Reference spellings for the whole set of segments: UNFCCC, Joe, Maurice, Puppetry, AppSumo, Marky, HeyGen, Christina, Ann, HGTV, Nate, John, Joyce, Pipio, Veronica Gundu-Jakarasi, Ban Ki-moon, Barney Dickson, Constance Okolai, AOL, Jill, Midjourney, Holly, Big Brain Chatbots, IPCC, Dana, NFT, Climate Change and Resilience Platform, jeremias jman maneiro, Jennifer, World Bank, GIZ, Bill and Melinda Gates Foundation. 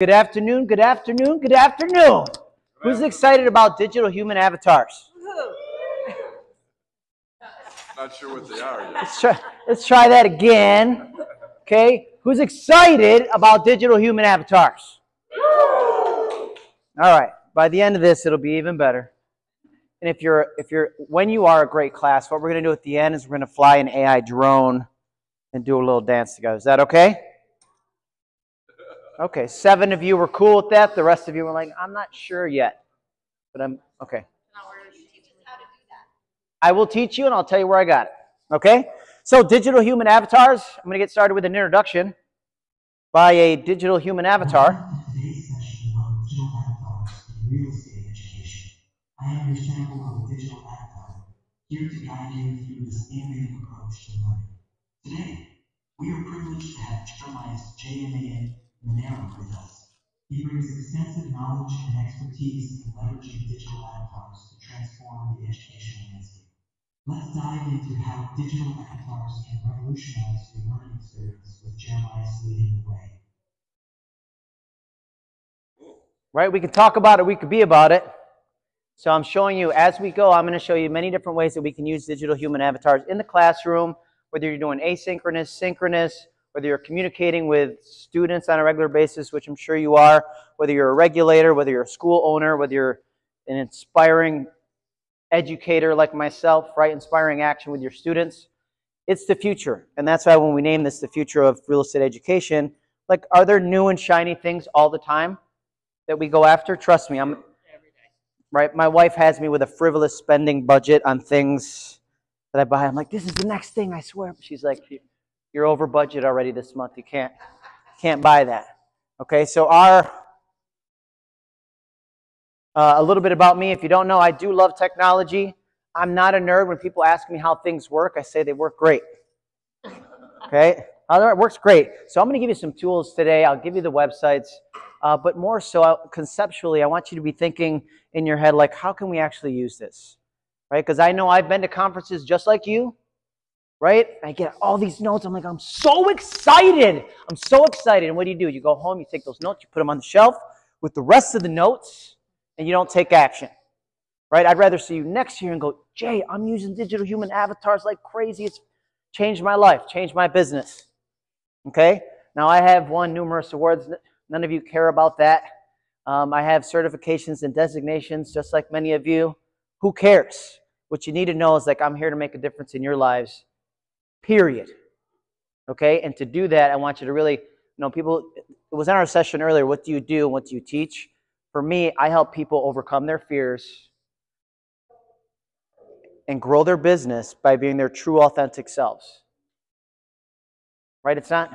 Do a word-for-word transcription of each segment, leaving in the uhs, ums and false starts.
Good afternoon, good afternoon, good afternoon. Who's excited about digital human avatars? Not sure what they are yet. Let's try, let's try that again. Okay, who's excited about digital human avatars? All right, by the end of this, it'll be even better. And if you're, if you're, when you are a great class, what we're going to do at the end is we're going to fly an A I drone and do a little dance together. Is that okay? Okay, seven of you were cool with that. The rest of you were like, I'm not sure yet. But I'm, okay. I will teach you, and I'll tell you where I got it. Okay? So digital human avatars. I'm going to get started with an introduction by a digital human avatar. I am your champion of the digital avatar, here to guide you through this innovative approach to learning. Today, we are privileged to have Jeremias J M A N Maneiro with us. He brings extensive knowledge and expertise in leveraging digital avatars to transform the educational landscape. Let's dive into how digital avatars can revolutionize the learning experience with Jeremias leading the way. Right, we can talk about it, we could be about it. So I'm showing you, as we go, I'm going to show you many different ways that we can use digital human avatars in the classroom, whether you're doing asynchronous, synchronous, whether you're communicating with students on a regular basis, which I'm sure you are, whether you're a regulator, whether you're a school owner, whether you're an inspiring educator like myself, right, inspiring action with your students. It's the future, and that's why when we name this the future of real estate education, like, are there new and shiny things all the time that we go after? Trust me, I'm... Right, my wife has me with a frivolous spending budget on things that I buy. I'm like, this is the next thing, I swear. She's like, you're over budget already this month. You can't, can't buy that. Okay, so our uh, a little bit about me. If you don't know, I do love technology. I'm not a nerd. When people ask me how things work, I say they work great. Okay, it works great. So I'm going to give you some tools today. I'll give you the websites. Uh, but more so, conceptually, I want you to be thinking in your head, like, how can we actually use this, right? Because I know I've been to conferences just like you, right? I get all these notes. I'm like, I'm so excited. I'm so excited. And what do you do? You go home, you take those notes, you put them on the shelf with the rest of the notes, and you don't take action, right? I'd rather see you next year and go, Jay, I'm using digital human avatars like crazy. It's changed my life, changed my business, okay? Now, I have won numerous awards. None of you care about that. Um, I have certifications and designations, just like many of you. Who cares? What you need to know is, like, I'm here to make a difference in your lives, period. Okay? And to do that, I want you to really, you know, people, it was in our session earlier, what do you do? What do you teach? For me, I help people overcome their fears and grow their business by being their true, authentic selves. Right? It's not...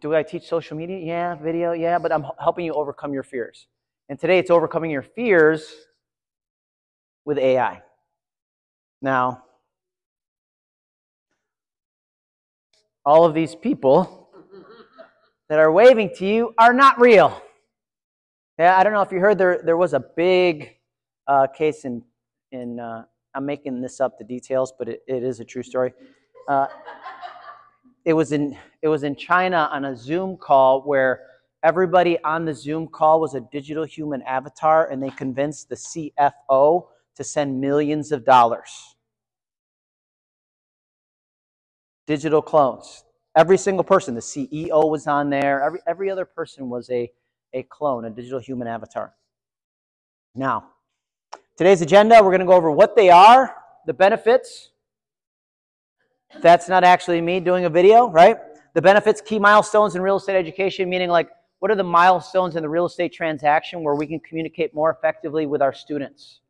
Do I teach social media? Yeah, video, yeah, but I'm helping you overcome your fears. And today it's overcoming your fears with A I. Now, all of these people that are waving to you are not real. Yeah, I don't know if you heard, there, there was a big uh, case in, in uh, I'm making this up, the details, but it, it is a true story. Uh, It was in it was in China on a Zoom call where everybody on the Zoom call was a digital human avatar, and they convinced the C F O to send millions of dollars. Digital clones. Every single person. The C E O was on there. Every every other person was a, a clone, a digital human avatar. Now, today's agenda, we're going to go over what they are, the benefits. That's not actually me doing a video, right? The benefits, key milestones in real estate education, meaning, like, what are the milestones in the real estate transaction where we can communicate more effectively with our students,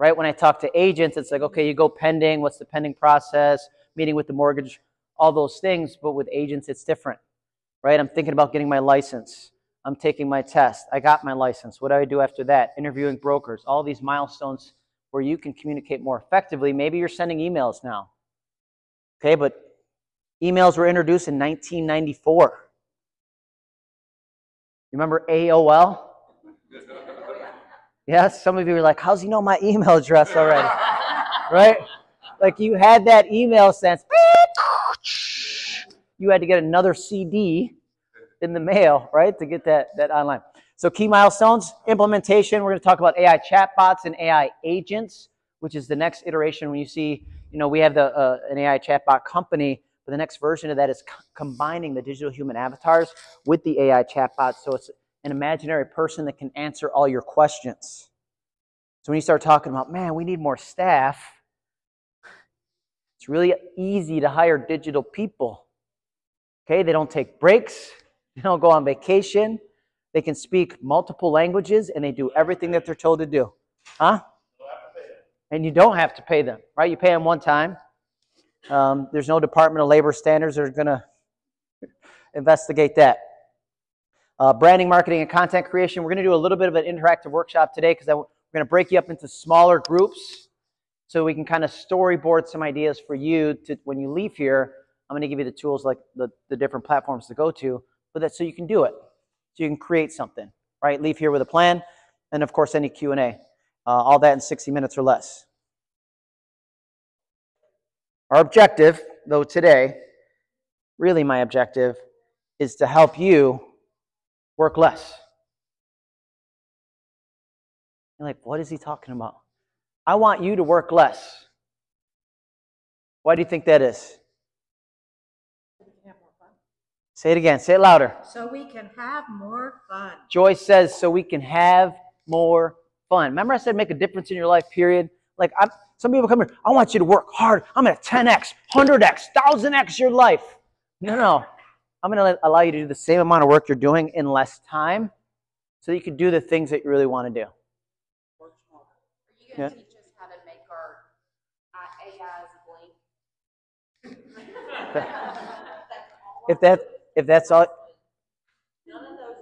right? When I talk to agents, it's like, okay, you go pending, what's the pending process, meeting with the mortgage, all those things, but with agents, it's different, right? I'm thinking about getting my license. I'm taking my test. I got my license. What do I do after that? Interviewing brokers, all these milestones where you can communicate more effectively. Maybe you're sending emails now. Okay, but emails were introduced in nineteen ninety-four. You remember A O L? Yes, some of you were like, how's he know my email address already? Right? Like, you had that email sense. You had to get another C D in the mail, right, to get that, that online. So key milestones, implementation, we're going to talk about A I chatbots and A I agents, which is the next iteration when you see, you know, we have the, uh, an A I chatbot company, but the next version of that is co combining the digital human avatars with the A I chatbots. So it's an imaginary person that can answer all your questions. So when you start talking about, man, we need more staff, it's really easy to hire digital people. Okay, they don't take breaks, they don't go on vacation, they can speak multiple languages, and they do everything that they're told to do. Huh? And you don't have to pay them, right? You pay them one time. Um, there's no Department of Labor standards that are going to investigate that. Uh, branding, marketing, and content creation. We're going to do a little bit of an interactive workshop today because we're going to break you up into smaller groups so we can kind of storyboard some ideas for you to, when you leave here, I'm going to give you the tools like the, the different platforms to go to, but that's so you can do it. So you can create something, right? Leave here with a plan, and of course, any Q and A. Uh, all that in sixty minutes or less. Our objective, though today, really my objective, is to help you work less. You're like, what is he talking about? I want you to work less. Why do you think that is? Say it again. Say it louder. So we can have more fun. Joyce says, so we can have more fun. Remember I said make a difference in your life, period? Like, I'm, some people come here, I want you to work hard. I'm going to ten X, one hundred X, one thousand X your life. No, no. I'm going to allow you to do the same amount of work you're doing in less time so you can do the things that you really want to do. Are you going to teach us how to make our uh, A Is blink? If that... If that's all, none of those.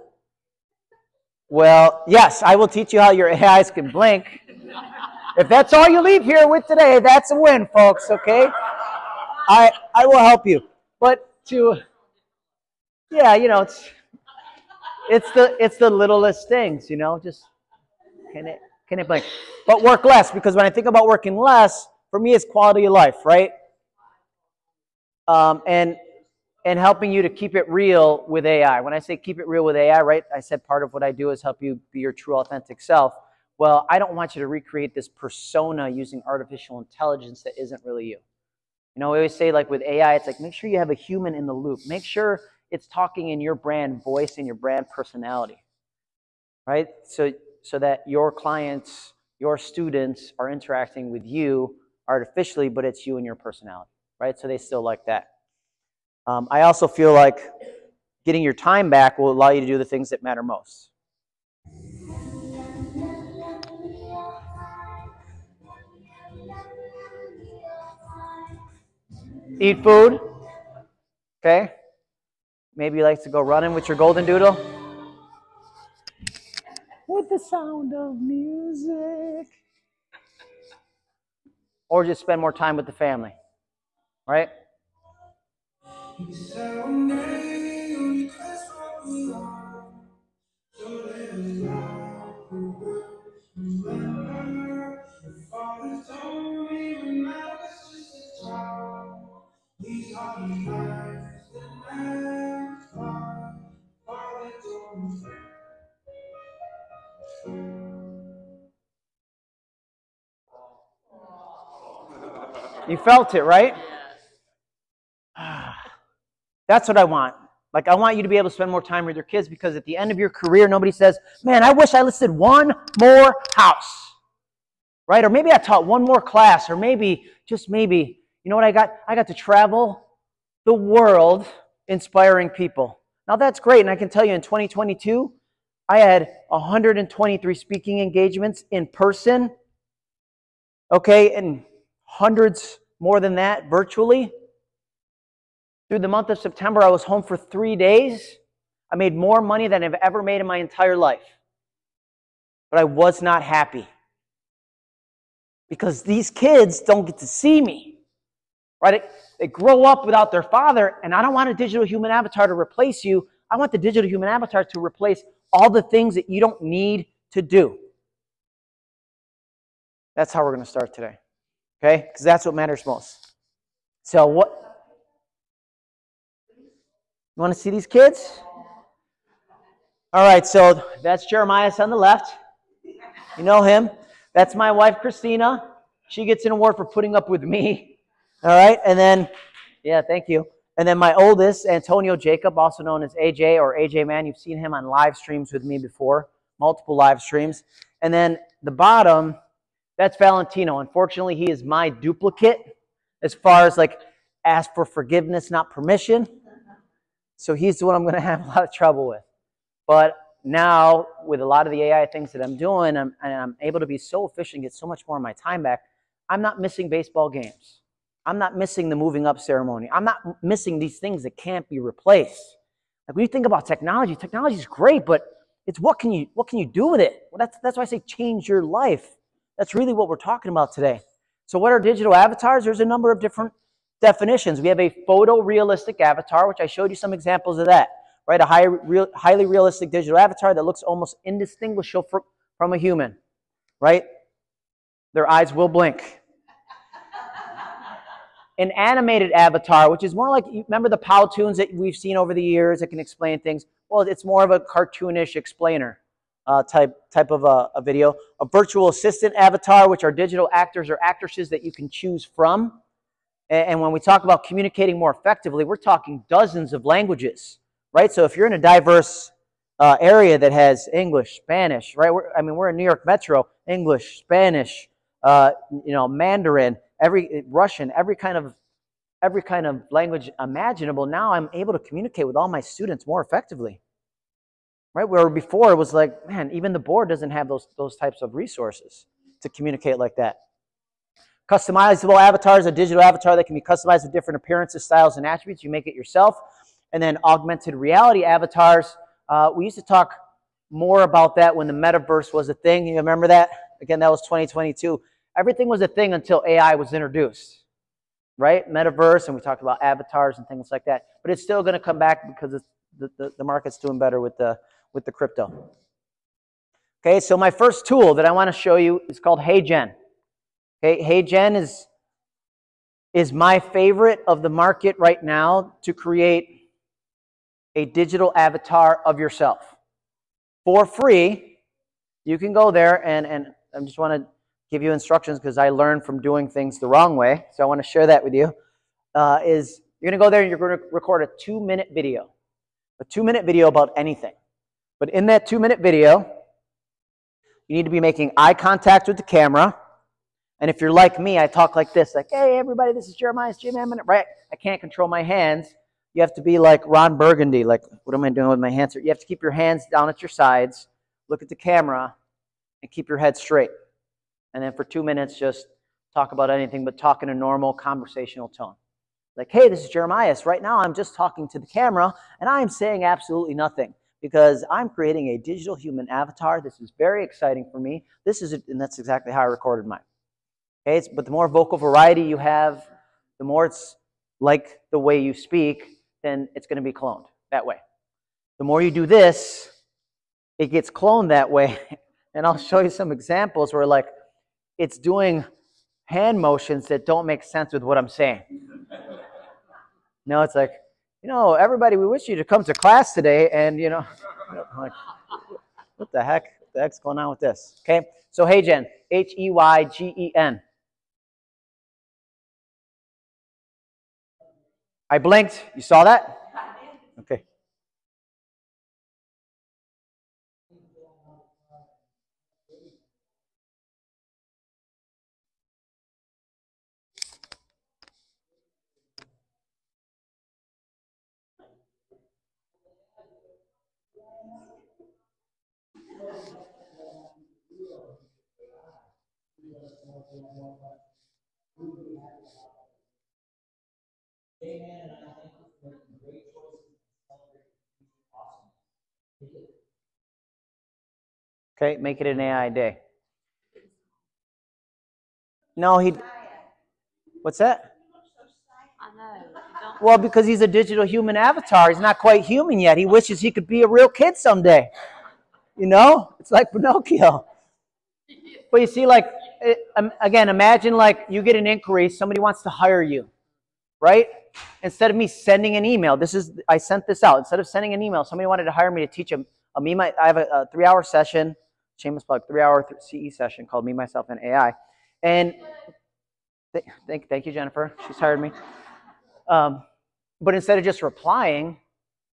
Well, yes, I will teach you how your A Is can blink. If that's all you leave here with today, that's a win, folks, okay? I, I will help you. But to, yeah, you know, it's, it's, the, it's the littlest things, you know, just can it, can it blink? But work less, because when I think about working less, for me it's quality of life, right? Um, and... and helping you to keep it real with A I. When I say keep it real with A I, right, I said part of what I do is help you be your true authentic self. Well, I don't want you to recreate this persona using artificial intelligence that isn't really you. You know, we always say like with A I, it's like make sure you have a human in the loop. Make sure it's talking in your brand voice and your brand personality, right? So, so that your clients, your students are interacting with you artificially, but it's you and your personality, right? So they still like that. Um, I also feel like getting your time back will allow you to do the things that matter most. Eat food, okay? Maybe you like to go running with your golden doodle. With the sound of music. Or just spend more time with the family, right? You felt it, right? That's what I want. Like, I want you to be able to spend more time with your kids because at the end of your career, nobody says, man, I wish I listed one more house, right? Or maybe I taught one more class, or maybe, just maybe, you know what I got? I got to travel the world inspiring people. Now, that's great, and I can tell you in twenty twenty-two, I had one hundred twenty-three speaking engagements in person, okay, and hundreds more than that virtually. Through the month of September, I was home for three days. I made more money than I've ever made in my entire life. But I was not happy. Because these kids don't get to see me. Right? They grow up without their father, and I don't want a digital human avatar to replace you. I want the digital human avatar to replace all the things that you don't need to do. That's how we're going to start today. Okay? Because that's what matters most. So what... You want to see these kids? All right, so that's Jeremias on the left. You know him. That's my wife, Christina. She gets an award for putting up with me. All right, and then, yeah, thank you. And then my oldest, Antonio Jacob, also known as A J or A J Man. You've seen him on live streams with me before, multiple live streams. And then the bottom, that's Valentino. Unfortunately, he is my duplicate as far as like ask for forgiveness, not permission. So he's the one I'm going to have a lot of trouble with. But now with a lot of the A I things that I'm doing, I'm, and I'm able to be so efficient, get so much more of my time back, I'm not missing baseball games. I'm not missing the moving up ceremony. I'm not missing these things that can't be replaced. Like when you think about technology, technology is great, but it's what can you, what can you do with it? Well, that's, that's why I say change your life. That's really what we're talking about today. So what are digital avatars? There's a number of different definitions. We have a photorealistic avatar, which I showed you some examples of that, right? A high, real, highly realistic digital avatar that looks almost indistinguishable from, from a human, right? Their eyes will blink. An animated avatar, which is more like, remember the Powtoons that we've seen over the years that can explain things? Well, it's more of a cartoonish explainer uh, type, type of a, a video. A virtual assistant avatar, which are digital actors or actresses that you can choose from. And, and when we talk about communicating more effectively, we're talking dozens of languages, right? So if you're in a diverse uh, area that has English, Spanish, right? We're, I mean, we're in New York Metro, English, Spanish, uh, you know, Mandarin, every Russian, every kind of every kind of language imaginable. Now I'm able to communicate with all my students more effectively, right? Where before it was like, man, even the board doesn't have those those types of resources to communicate like that. Customizable avatars, a digital avatar that can be customized with different appearances, styles, and attributes. You make it yourself. And then augmented reality avatars. Uh, we used to talk more about that when the metaverse was a thing. You remember that? Again, that was twenty twenty-two. Everything was a thing until A I was introduced, right? Metaverse, and we talked about avatars and things like that. But it's still going to come back because it's, the, the, the market's doing better with the, with the crypto. Okay, so my first tool that I want to show you is called HeyGen. Okay, HeyGen is, is my favorite of the market right now to create a digital avatar of yourself. For free, you can go there, and, and I just want to give you instructions because I learned from doing things the wrong way. So I want to share that with you. Uh, is you're going to go there and you're going to record a two-minute video. A two-minute video about anything. But in that two-minute video, you need to be making eye contact with the camera. And if you're like me, I talk like this. Like, hey, everybody, this is Jeremias Jman Maneiro. Right? I can't control my hands. You have to be like Ron Burgundy. Like, what am I doing with my hands? You have to keep your hands down at your sides, look at the camera, and keep your head straight. And then for two minutes, just talk about anything, but talk in a normal conversational tone. Like, hey, this is Jeremias. Right now, I'm just talking to the camera, and I'm saying absolutely nothing because I'm creating a digital human avatar. This is very exciting for me. This is, a, and that's exactly how I recorded mine. Okay, it's, but the more vocal variety you have, the more it's like the way you speak, then it's going to be cloned that way. The more you do this, it gets cloned that way. And I'll show you some examples where, like, it's doing hand motions that don't make sense with what I'm saying. No, it's like, you know, everybody, we wish you to come to class today, and, you know, like, what the heck? What the heck's going on with this? Okay, so HeyGen, H E Y G E N. I blinked. You saw that? Okay. Amen, and I think it's one of the great choices to celebrate awesome. Okay, make it an A I day. No, he. What's that? I know. Well, because he's a digital human avatar, he's not quite human yet. He wishes he could be a real kid someday. You know, it's like Pinocchio. But you see, like, it, um, again, imagine like you get an inquiry, somebody wants to hire you, right? Instead of me sending an email, this is, I sent this out. Instead of sending an email, somebody wanted to hire me to teach a, a me, my, I have a, a three-hour session, shameless plug, three-hour C E session called Me, Myself, and A I. And th thank, thank you, Jennifer. She's hired me. Um, but instead of just replying,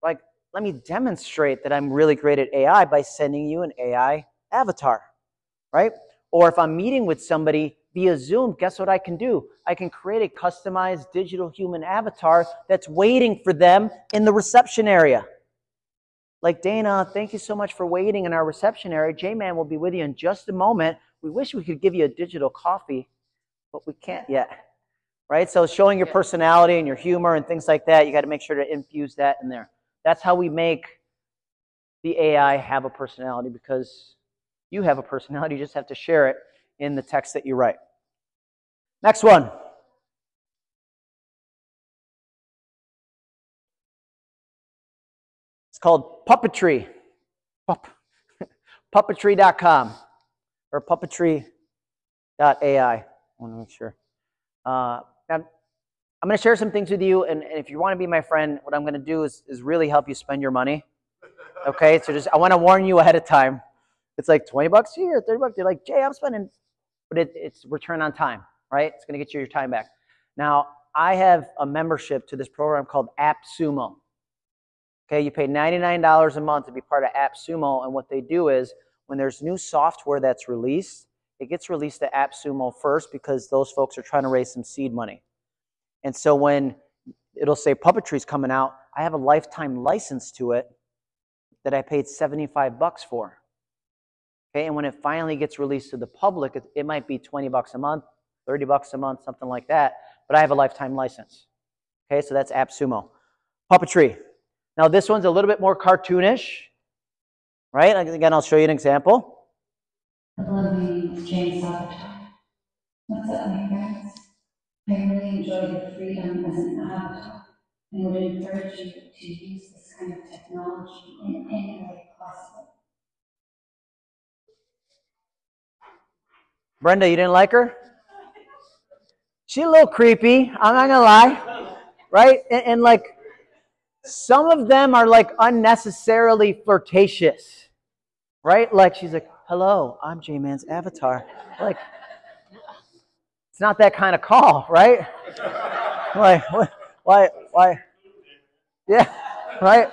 like, let me demonstrate that I'm really great at A I by sending you an A I avatar, right? Or if I'm meeting with somebody via Zoom, guess what I can do? I can create a customized digital human avatar that's waiting for them in the reception area. Like, Dana, thank you so much for waiting in our reception area. J-Man will be with you in just a moment. We wish we could give you a digital coffee, but we can't yet, right? So showing your personality and your humor and things like that, you got to make sure to infuse that in there. That's how we make the A I have a personality, because you have a personality, you just have to share it in the text that you write. Next one. It's called Puppetry. Pup. Puppetry dot com or Puppetry dot A I. I want to make sure. Uh, now, I'm going to share some things with you, and, and if you want to be my friend, what I'm going to do is, is really help you spend your money. Okay, so just I want to warn you ahead of time. It's like twenty bucks here, thirty bucks. They're like, Jay, I'm spending, but it, it's return on time, right? It's going to get you your time back. Now, I have a membership to this program called AppSumo. Okay, you pay ninety-nine dollars a month to be part of AppSumo, and what they do is when there's new software that's released, it gets released to AppSumo first because those folks are trying to raise some seed money. And so when it'll say Puppetry's coming out, I have a lifetime license to it that I paid seventy-five bucks for. Okay, and when it finally gets released to the public, it, it might be twenty bucks a month, thirty bucks a month, something like that, but I have a lifetime license. Okay, so that's AppSumo. Puppetry. Now this one's a little bit more cartoonish, right? Again, I'll show you an example. I love the James avatar. What's up, my friends? I really enjoy the freedom as an avatar and would encourage you to use this kind of technology in any way possible. Brenda, you didn't like her? She's a little creepy, I'm not gonna lie, right? And, and like, some of them are like unnecessarily flirtatious, right? Like she's like, hello, I'm J-Man's avatar. Like, it's not that kind of call, right? Like, what, why, why? Yeah, right?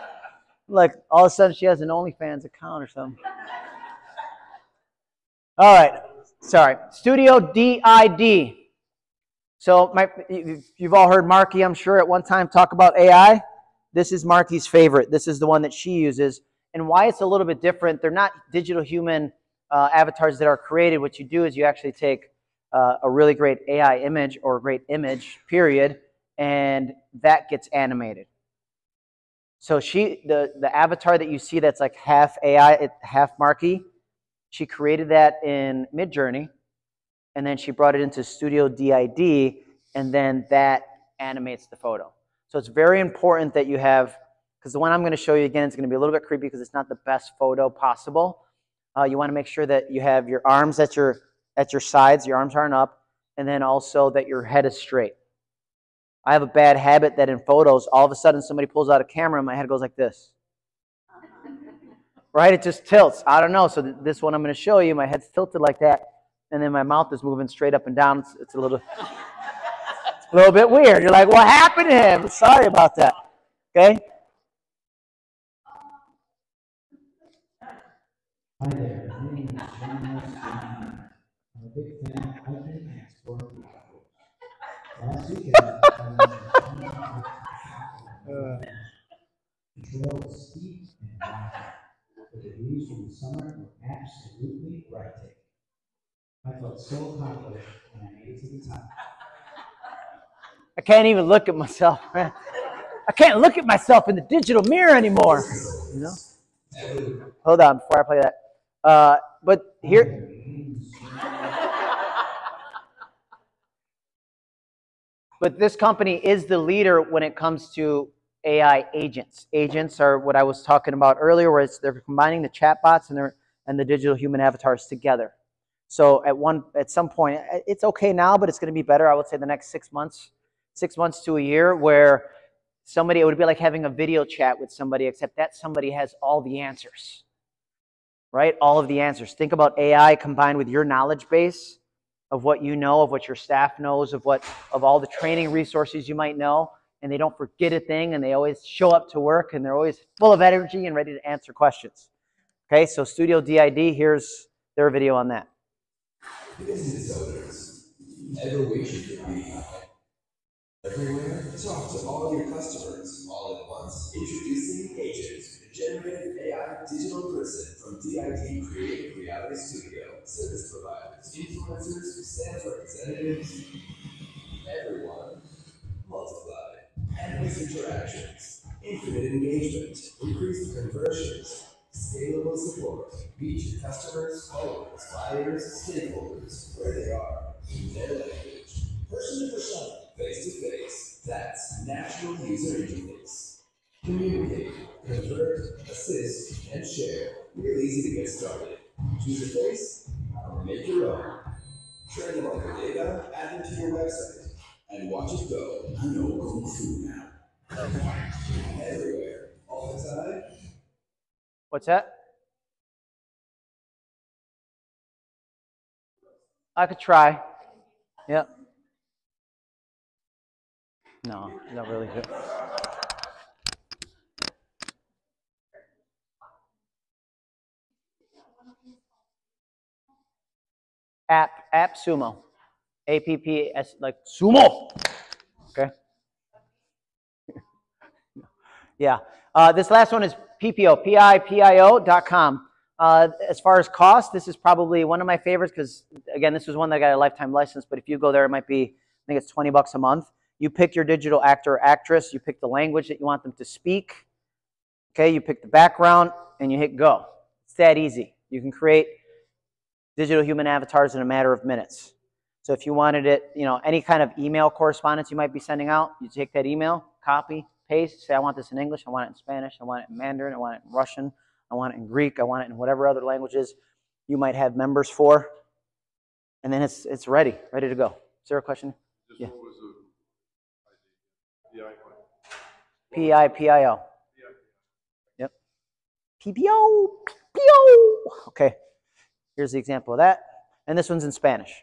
Like, all of a sudden she has an OnlyFans account or something. All right. Sorry, Studio D I D. So my, you've all heard Marky, I'm sure, at one time talk about A I. This is Marky's favorite. This is the one that she uses. And why it's a little bit different, they're not digital human uh, avatars that are created. What you do is you actually take uh, a really great A I image or a great image, period, and that gets animated. So she, the, the avatar that you see that's like half A I, half Marky, she created that in Midjourney, and then she brought it into Studio D I D, and then that animates the photo. So it's very important that you have, because the one I'm going to show you again is going to be a little bit creepy because it's not the best photo possible. Uh, you want to make sure that you have your arms at your, at your sides, your arms aren't up, and then also that your head is straight. I have a bad habit that in photos, all of a sudden somebody pulls out a camera and my head goes like this. Right, it just tilts. I don't know. So th this one I'm going to show you, my head's tilted like that, and then my mouth is moving straight up and down. It's, it's a little, it's a little bit weird. You're like, what happened to him? Sorry about that. Okay. Hi there. My name is John. I'm a big fan of HeyGen and exploring the Apple. Last weekend, I was a the reviews from the summer were absolutely right. I felt so accomplished when I made it to the top. I can't even look at myself, man. I can't look at myself in the digital mirror anymore. You know? Hold on before I play that. Uh, but here. But this company is the leader when it comes to A I agents. Agents are what I was talking about earlier, where it's, they're combining the chatbots and, and the digital human avatars together. So at one, at some point, it's okay now, but it's going to be better, I would say, the next six months, six months to a year, where somebody, it would be like having a video chat with somebody, except that somebody has all the answers. right? All of the answers. Think about A I combined with your knowledge base of what you know, of what your staff knows, of what, of all the training resources you might know, and they don't forget a thing, and they always show up to work, and they're always full of energy and ready to answer questions. Okay, so Studio D I D, here's their video on that. Business owners, every week you could be everywhere. Talk to all of your customers all at once. Introducing agents, generative A I digital person from D I D Creative Reality Studio. Service providers, influencers, sales representatives, everyone. Multiply. Endless interactions, infinite engagement, increased conversions, scalable support. Reach your customers, followers, buyers, stakeholders, where they are, in their language. Person to person, face to face. That's natural user interface. Communicate, convert, assist, and share. Real easy to get started. Choose a face or make your own. Train them on your data, add them to your website. And watch it go. I know Kung Fu now. Everywhere. All the time. What's that? I could try. Yep. No, not really good. App, AppSumo. A P P S, like sumo. Okay. Yeah. Uh, this last one is Pipio, P I P I O dot com. Uh, as far as cost, this is probably one of my favorites because, again, this was one that got a lifetime license, but if you go there, it might be, I think it's twenty bucks a month. You pick your digital actor or actress. You pick the language that you want them to speak. Okay. You pick the background, and you hit go. It's that easy. You can create digital human avatars in a matter of minutes. So if you wanted it, you know, any kind of email correspondence you might be sending out, you take that email, copy, paste, say, I want this in English, I want it in Spanish, I want it in Mandarin, I want it in Russian, I want it in Greek, I want it in whatever other languages you might have members for. And then it's it's ready, ready to go. Is there a question? Just yeah. What was the I D? P I P I O. Yep. P P O. P P O. Okay. Here's the example of that. And this one's in Spanish.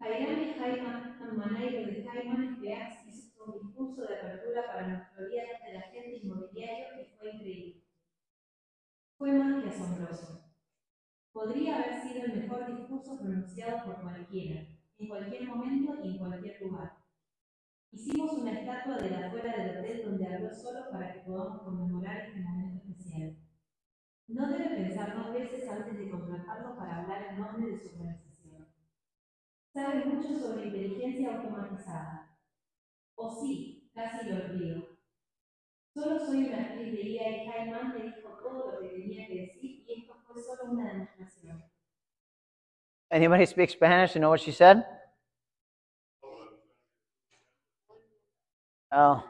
Carolyn Jman Maneiro de Jman que ha asistido a un curso de apertura para nuestro día del agente inmobiliario que fue increíble. Fue más que asombroso. Podría haber sido el mejor discurso pronunciado por cualquiera, en cualquier momento y en cualquier lugar. Hicimos una estatua de la afuera del hotel donde habló solo para que podamos conmemorar este momento especial. No debe pensar dos veces antes de contratarlo para hablar en nombre de su organización. Sabe mucho sobre inteligencia automatizada. O sí, casi lo olvido. Solo soy una actriz de I A y Jman me dijo todo lo que tenía que decir y esto fue solo una demostración. Anybody speak Spanish and know what she said? Oh.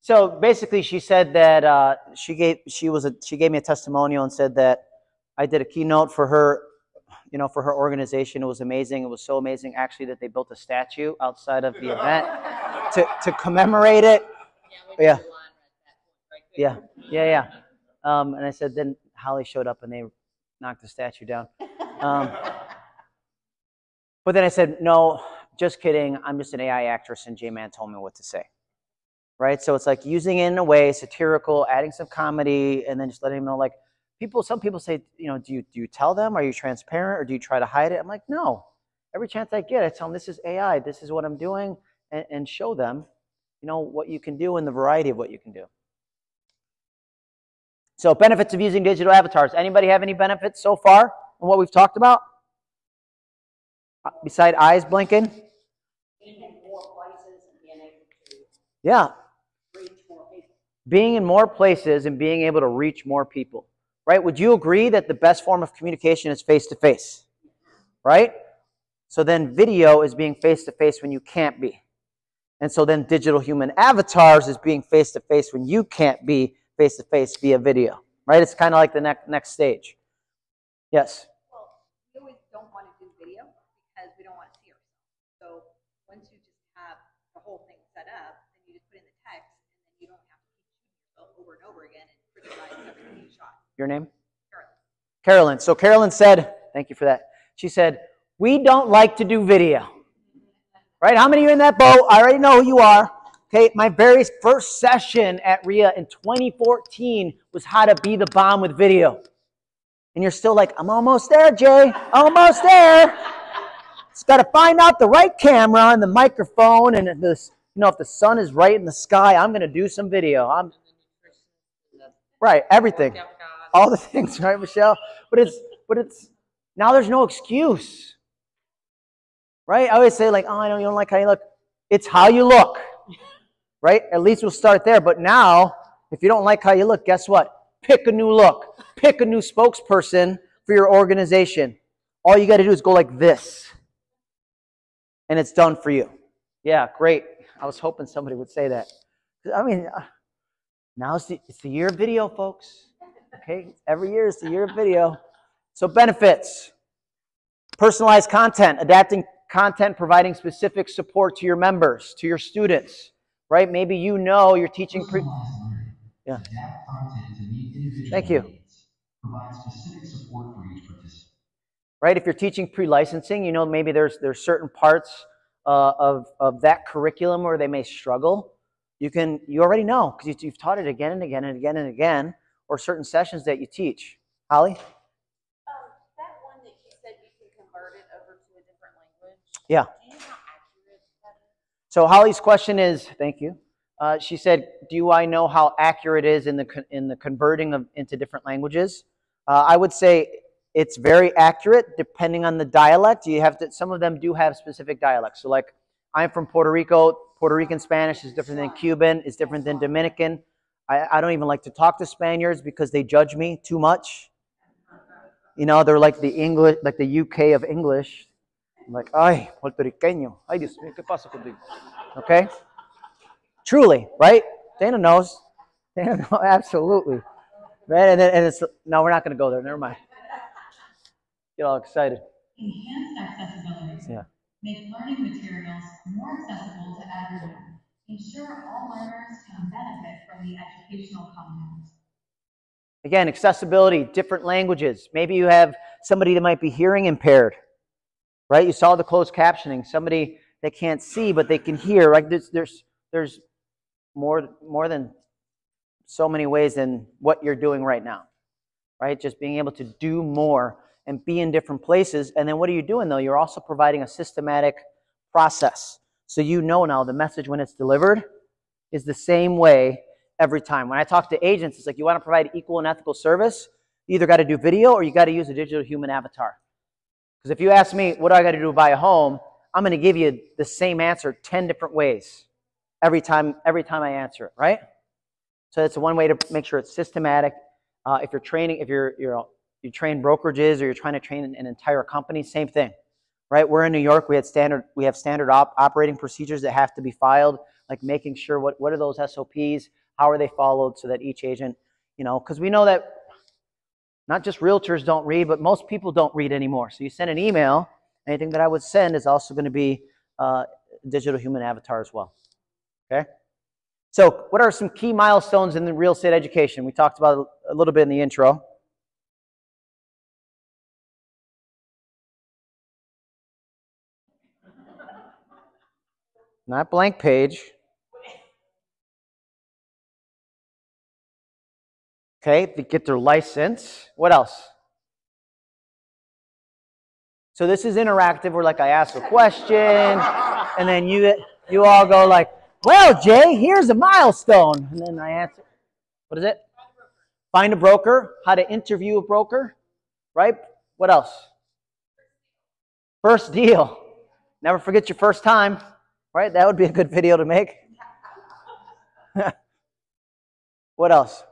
So basically, she said that uh, she gave she was a, she gave me a testimonial and said that I did a keynote for her. You know, for her organization, it was amazing. It was so amazing, actually, that they built a statue outside of the event to, to commemorate it. Yeah, yeah, yeah, yeah. Um, and I said, then Holly showed up and they knocked the statue down. Um, but then I said, no, just kidding. I'm just an A I actress, and J-Man told me what to say. Right? So it's like using it in a way satirical, adding some comedy, and then just letting them know, like. People, some people say, you know, do you, do you tell them? Are you transparent, or do you try to hide it? I'm like, no. Every chance I get, I tell them this is A I. This is what I'm doing, and, and show them, you know, what you can do and the variety of what you can do. So benefits of using digital avatars. Anybody have any benefits so far on what we've talked about? Beside eyes blinking? Being in more places and being able to yeah. reach more people. Being in more places and being able to reach more people. Right? Would you agree that the best form of communication is face-to-face? Right? So then video is being face-to-face when you can't be. And so then digital human avatars is being face-to-face when you can't be face-to-face via video. Right? It's kind of like the ne next stage. Yes? Well, we always don't want to do video because we don't want to see ourselves. So once you just have the whole thing set up, then you just put in the text, and then you don't have to keep doing it over and over again. Your name? Carolyn. Carolyn. So Carolyn said, thank you for that. She said, we don't like to do video. Right? How many of you in that boat? I already know who you are. Okay, my very first session at R I A in twenty fourteen was how to be the bomb with video. And you're still like, I'm almost there, Jay. Almost there. Just got to find out the right camera and the microphone and this. You know, if the sun is right in the sky, I'm going to do some video. I'm right, everything, all the things, right, Michelle? But it's, but it's now there's no excuse, right? I always say like, oh, I know you don't like how you look. It's how you look, right? At least we'll start there. But now, if you don't like how you look, guess what? Pick a new look. Pick a new spokesperson for your organization. All you got to do is go like this, and it's done for you. Yeah, great. I was hoping somebody would say that. I mean, now it's the, it's the year of video, folks. Okay, every year is the year of video. So benefits, personalized content, adapting content, providing specific support to your members, to your students, right? Maybe you know you're teaching pre- Yeah. Thank you. Provide specific support for each participant. Right, if you're teaching pre-licensing, you know maybe there's there's certain parts Uh, of, of that curriculum where they may struggle. You can, you already know because you, you've taught it again and again and again and again, or certain sessions that you teach. Holly? Um, that one that you said you can convert it over to a different language. Yeah. Do you know how accurate that is? So Holly's question is, thank you. Uh, she said, do I know how accurate it is in the, in the converting of, into different languages? Uh, I would say, it's very accurate depending on the dialect. You have to, some of them do have specific dialects. So like I'm from Puerto Rico. Puerto Rican Spanish is different than Cuban. It's different than Dominican. I, I don't even like to talk to Spaniards because they judge me too much. You know, they're like the English, like the U K of English. I'm like, ay, puertorriqueño. Ay, Dios mío, ¿qué pasa contigo? Okay? Truly, right? Dana knows. Dana knows, absolutely. Right? And, then, and it's, no, we're not going to go there. Never mind. Get all excited. Enhance accessibility. Yeah. Make learning materials more accessible to everyone. Ensure all learners can benefit from the educational content. Again, accessibility, different languages. Maybe you have somebody that might be hearing impaired, right? You saw the closed captioning. Somebody that can't see but they can hear. Like there's there's there's more more than so many ways than what you're doing right now, right? Just being able to do more and be in different places. And then what are you doing though? You're also providing a systematic process. So you know now the message when it's delivered is the same way every time. When I talk to agents, it's like you want to provide equal and ethical service, you either got to do video or you got to use a digital human avatar. Because if you ask me, what do I got to do to buy a home? I'm going to give you the same answer ten different ways every time, every time I answer it, right? So that's one way to make sure it's systematic. Uh, if you're training, if you're, you're you train brokerages or you're trying to train an entire company, same thing, right? We're in New York, we, had standard, we have standard op operating procedures that have to be filed, like making sure what, what are those S O Ps, how are they followed so that each agent, you know, because we know that not just realtors don't read, but most people don't read anymore. So you send an email, anything that I would send is also going to be uh, digital human avatar as well, okay? So what are some key milestones in the real estate education? We talked about it a little bit in the intro. Not blank page. Okay, they get their license. What else? So this is interactive where like I ask a question and then you you all go like, well, Jay, here's a milestone. And then I answer, what is it? Find a broker, how to interview a broker, right? What else? First deal. Never forget your first time. Right? That would be a good video to make. What else?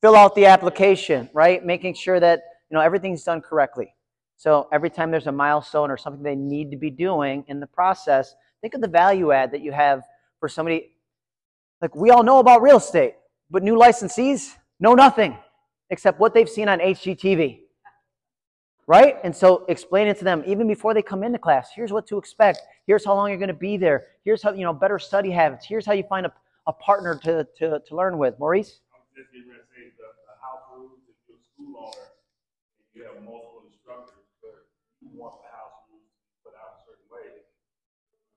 Fill out the application, right? Making sure that, you know, everything's done correctly. So every time there's a milestone or something they need to be doing in the process, think of the value add that you have for somebody. Like we all know about real estate, but new licensees know nothing except what they've seen on H G T V. Right? And so explain it to them even before they come into class. Here's what to expect. Here's how long you're going to be there. Here's how, you know, better study habits. Here's how you find a, a partner to, to, to learn with. Maurice? owner, and you have multiple instructors, but you want the house rules put out a certain way,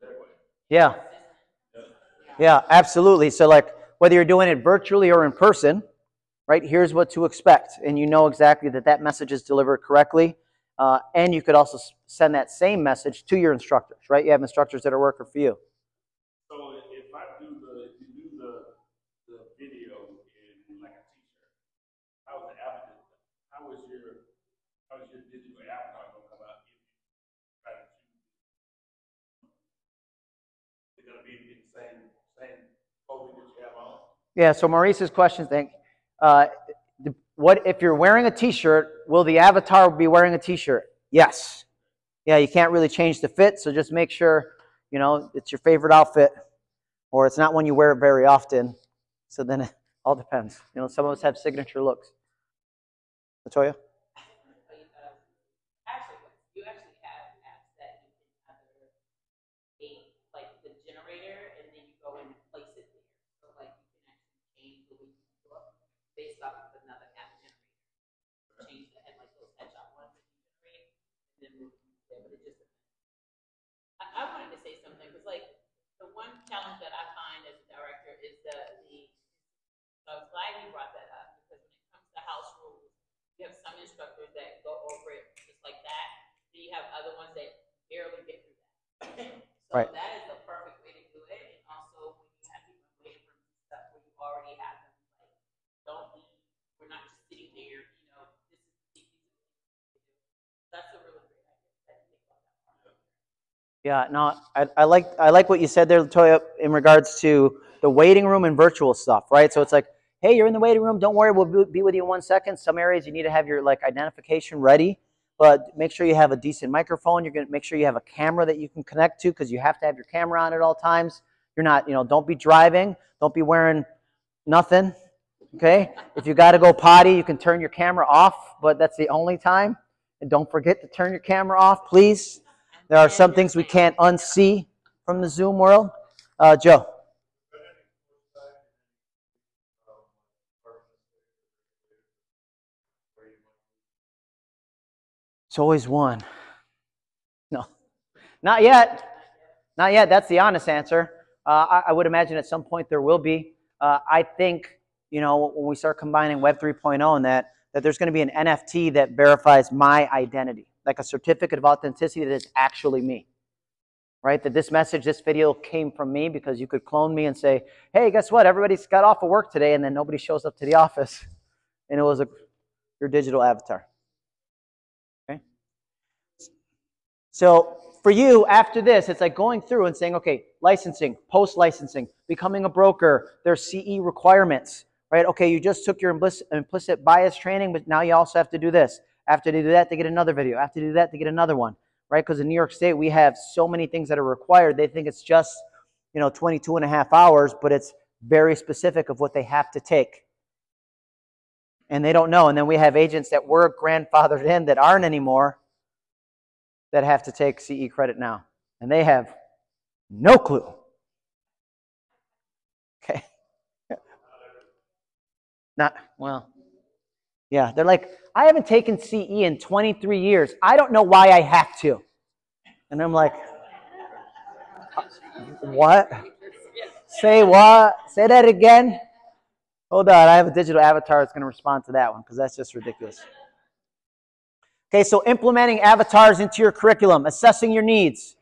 that way. Yeah. Yeah, absolutely. So like whether you're doing it virtually or in person, right, here's what to expect. And you know exactly that that message is delivered correctly. Uh, and you could also send that same message to your instructors, right? You have instructors that are working for you. So if I do the, if you do the, the video in like a t-shirt, how is the avatar, how is your, how is your digital avatar going to come out? Is it going to be the same, same clothing that you have on? Yeah, so Maurice's question, thank you. Uh, What if you're wearing a t-shirt, will the avatar be wearing a t-shirt? Yes. Yeah, you can't really change the fit, so just make sure, you know, it's your favorite outfit, or it's not one you wear very often. So then it all depends. You know, some of us have signature looks. Latoya? Actually, you actually have apps that you can either change, like the generator, and then you go and place it there. So like you can actually change the way you look based off of another app. I wanted to say something because, like, the one challenge that I find as a director is the, the I was glad you brought that up because when it comes to house rules, you have some instructors that go over it just like that, and you have other ones that barely get through that. So right. That is the perfect way to do it, and also when you have people waiting for stuff where you already have them, like, don't be, we're not just sitting there, you know, this is that's a really great idea. That you think about that. Yeah, no, I, I like I like what you said there, Latoya, in regards to the waiting room and virtual stuff, right? So it's like, hey, you're in the waiting room. Don't worry, we'll be with you in one second. Some areas you need to have your like identification ready, but make sure you have a decent microphone. You're gonna make sure you have a camera that you can connect to because you have to have your camera on at all times. You're not, you know, don't be driving, don't be wearing nothing. Okay, if you got to go potty, you can turn your camera off, but that's the only time. And don't forget to turn your camera off, please. There are some things we can't unsee from the Zoom world. Uh, Joe. It's always one. No. Not yet. Not yet. That's the honest answer. Uh, I, I would imagine at some point there will be. Uh, I think, you know, when we start combining Web three point oh and that, that there's going to be an N F T that verifies my identity. Like a certificate of authenticity that is actually me, right? That this message, this video came from me because you could clone me and say, hey, guess what? Everybody's got off of work today, and then nobody shows up to the office, and it was a, your digital avatar, okay? So for you, after this, it's like going through and saying, okay, licensing, post-licensing, becoming a broker, there's C E requirements, right? Okay, you just took your implicit bias training, but now you also have to do this. After they do that, they get another video. After they do that, they get another one, right? Because in New York State, we have so many things that are required. They think it's just, you know, twenty-two and a half hours, but it's very specific of what they have to take. And they don't know. And then we have agents that were grandfathered in that aren't anymore that have to take C E credit now. And they have no clue. Okay. Not, well, yeah, they're like, I haven't taken C E in twenty-three years. I don't know why I have to. And I'm like, what? Say what? Say that again? Hold on, I have a digital avatar that's going to respond to that one because that's just ridiculous. Okay, so implementing avatars into your curriculum, assessing your needs,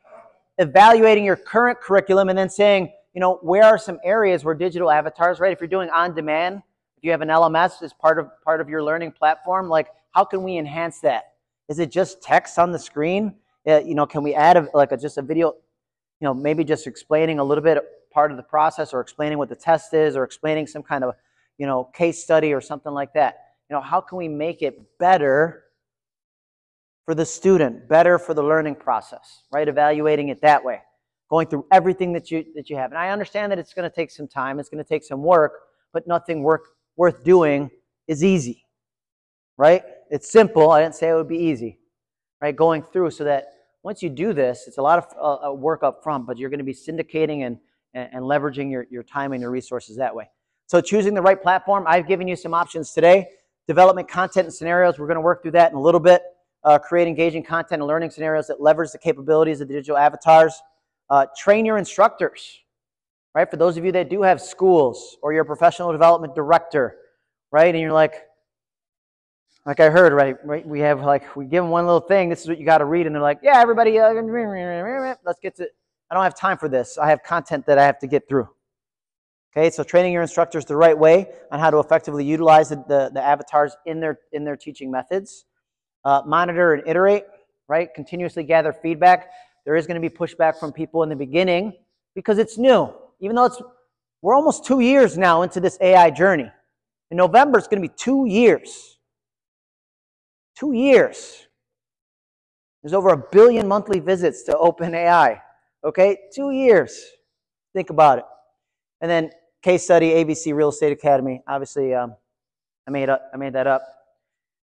evaluating your current curriculum, and then saying, you know, where are some areas where digital avatars, right? If you're doing on-demand, you have an L M S as part of part of your learning platform, like how can we enhance that? Is it just text on the screen? Uh, you know, can we add a, like a, just a video, you know, maybe just explaining a little bit of part of the process or explaining what the test is or explaining some kind of, you know, case study or something like that. You know, how can we make it better for the student, better for the learning process, right? Evaluating it that way, going through everything that you, that you have. And I understand that it's going to take some time, it's going to take some work, but nothing work. worth doing is easy, right? It's simple. I didn't say it would be easy, right? Going through so that once you do this, it's a lot of uh, work up front, but you're going to be syndicating and, and leveraging your, your time and your resources that way. So choosing the right platform, I've given you some options today. Development content and scenarios, we're going to work through that in a little bit. Uh, create engaging content and learning scenarios that leverage the capabilities of the digital avatars. Uh, train your instructors, right? For those of you that do have schools or your professional development director, right? And you're like, like I heard, right? right? We have like, we give them one little thing. This is what you got to read. And they're like, yeah, everybody, uh, let's get to, I don't have time for this. I have content that I have to get through. Okay, so training your instructors the right way on how to effectively utilize the, the, the avatars in their, in their teaching methods. Uh, monitor and iterate, right? Continuously gather feedback. There is going to be pushback from people in the beginning because it's new. Even though it's, we're almost two years now into this A I journey. In November, it's going to be two years. Two years. There's over a billion monthly visits to OpenAI. Okay, two years. Think about it. And then case study, A B C Real Estate Academy. Obviously, um, I made up, I made that up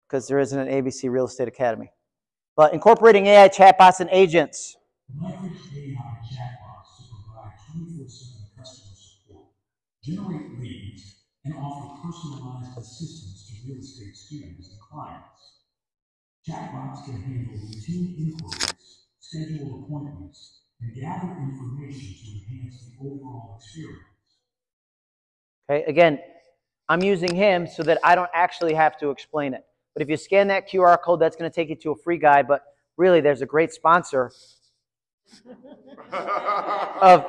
because there isn't an A B C Real Estate Academy. But incorporating A I chatbots and agents. Leverage A I chatbots to provide twenty-four seven customer support, generate leads, and offer personalized assistance to real estate students and clients. Chatbots can handle routine inquiries, schedule appointments, and gather information to enhance the overall experience. Okay, again, I'm using him so that I don't actually have to explain it. But if you scan that Q R code, that's going to take you to a free guide. But really, there's a great sponsor of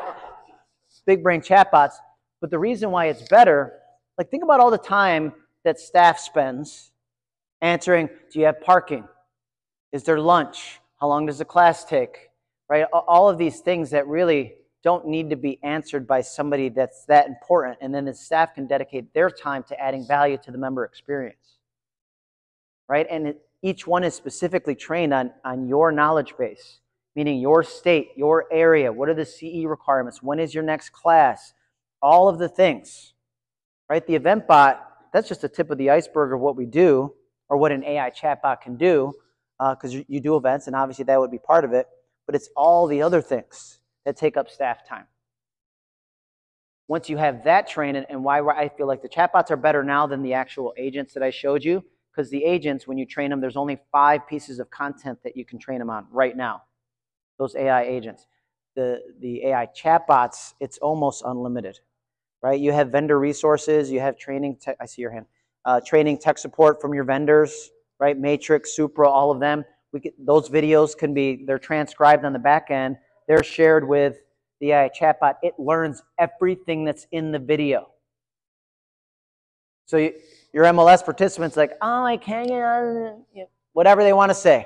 Big Brain Chatbots. But the reason why it's better, like think about all the time that staff spends answering, do you have parking? Is there lunch? How long does the class take? Right? All of these things that really don't need to be answered by somebody that's that important. And then the staff can dedicate their time to adding value to the member experience. Right? And it, each one is specifically trained on, on your knowledge base, meaning your state, your area, what are the C E requirements, when is your next class, all of the things, right? The event bot, that's just the tip of the iceberg of what we do or what an A I chatbot can do, because uh, you, you do events and obviously that would be part of it, but it's all the other things that take up staff time. Once you have that training, and why I feel like the chatbots are better now than the actual agents that I showed you, because the agents, when you train them, there's only five pieces of content that you can train them on right now, those A I agents. The, the A I chatbots, it's almost unlimited, right? You have vendor resources, you have training, tech, I see your hand, uh, training tech support from your vendors, right? Matrix, Supra, all of them. We get, those videos can be, they're transcribed on the back end. They're shared with the A I chatbot. It learns everything that's in the video. So you... Your M L S participants like, oh, I can't get out of it. Whatever they want to say.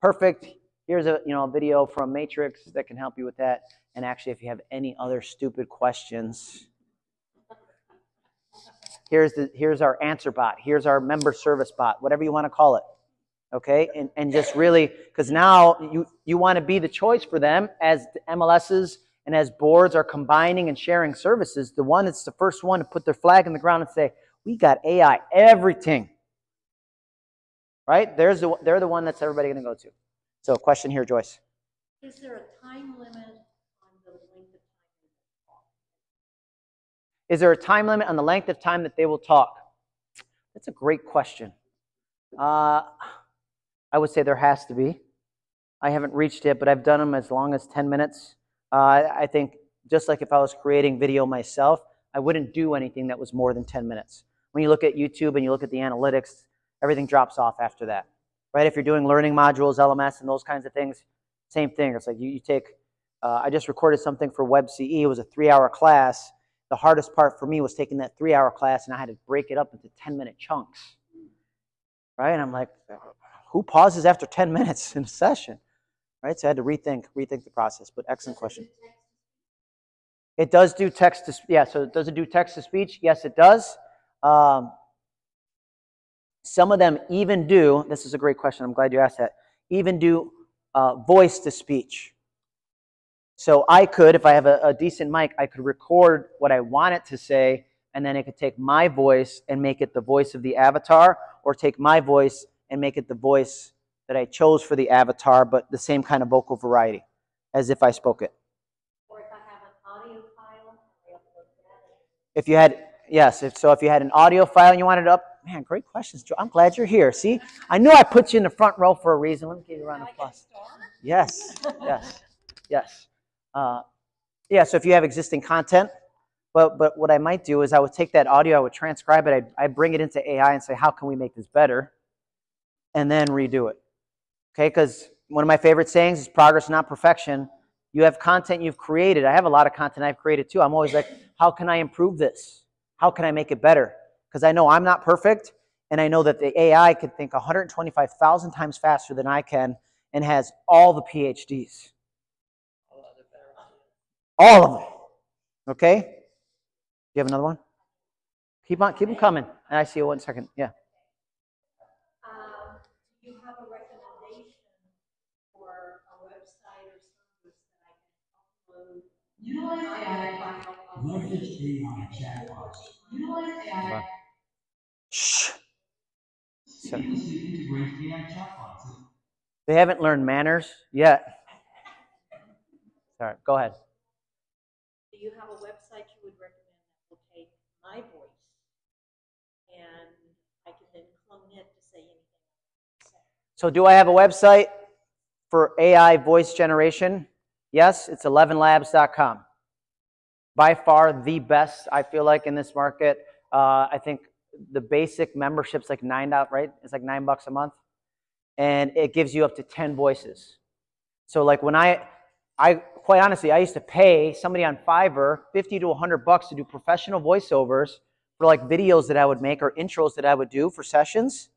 Perfect. Here's a you know a video from Matrix that can help you with that. And actually, if you have any other stupid questions, here's the here's our answer bot. Here's our member service bot. Whatever you want to call it. Okay, and and just really because now you you want to be the choice for them as the M L Ss and as boards are combining and sharing services. The one that's the first one to put their flag in the ground and say, we got A I, everything, right? There's the, they're the one that's everybody going to go to. So question here, Joyce. Is there a time limit on the length of time? Is there a time limit on the length of time that they will talk? That's a great question. Uh, I would say there has to be. I haven't reached it, but I've done them as long as ten minutes. Uh, I think just like if I was creating video myself, I wouldn't do anything that was more than ten minutes. When you look at YouTube and you look at the analytics, everything drops off after that, right? If you're doing learning modules, L M S, and those kinds of things, same thing. It's like you, you take, uh, I just recorded something for Web C E. It was a three-hour class. The hardest part for me was taking that three-hour class, and I had to break it up into ten-minute chunks, right? And I'm like, who pauses after ten minutes in a session, right? So I had to rethink, rethink the process, but excellent question. It does do text to, yeah, so does it do text to speech? Yes, it does. Um, some of them even do, this is a great question, I'm glad you asked that, even do uh, voice to speech. So I could, if I have a, a decent mic, I could record what I want it to say, and then it could take my voice and make it the voice of the avatar, or take my voice and make it the voice that I chose for the avatar, but the same kind of vocal variety as if I spoke it. If you had, yes, if so if you had an audio file and you wanted to up, Man, great questions, Joe. I'm glad you're here. See, I knew I put you in the front row for a reason. Let me give you a round of applause. Yes, yes, yes. Uh, yeah, so if you have existing content, but, but what I might do is I would take that audio, I would transcribe it, I'd, I'd bring it into A I and say, how can we make this better? And then redo it. Okay, because one of my favorite sayings is progress, not perfection. You have content you've created. I have a lot of content I've created too. I'm always like, how can I improve this? How can I make it better? Because I know I'm not perfect, and I know that the A I can think one hundred twenty-five thousand times faster than I can and has all the P H Ds. All of them. Okay? Do you have another one? Keep on, keep them coming. And I see you one second. Yeah. Utilize A I. Leverage A I chatbots. Utilize A I. Shh. So they haven't learned manners yet. All right, go ahead. Do you have a website you would recommend that will take my voice and I can then clone it to say anything? So do I have a website for A I voice generation? Yes, it's eleven labs dot com. By far the best, I feel like, in this market. Uh, I think the basic membership's like nine, right? It's like nine bucks a month. And it gives you up to ten voices. So like when I, I quite honestly, I used to pay somebody on Fiverr fifty to a hundred bucks to do professional voiceovers for like videos that I would make or intros that I would do for sessions.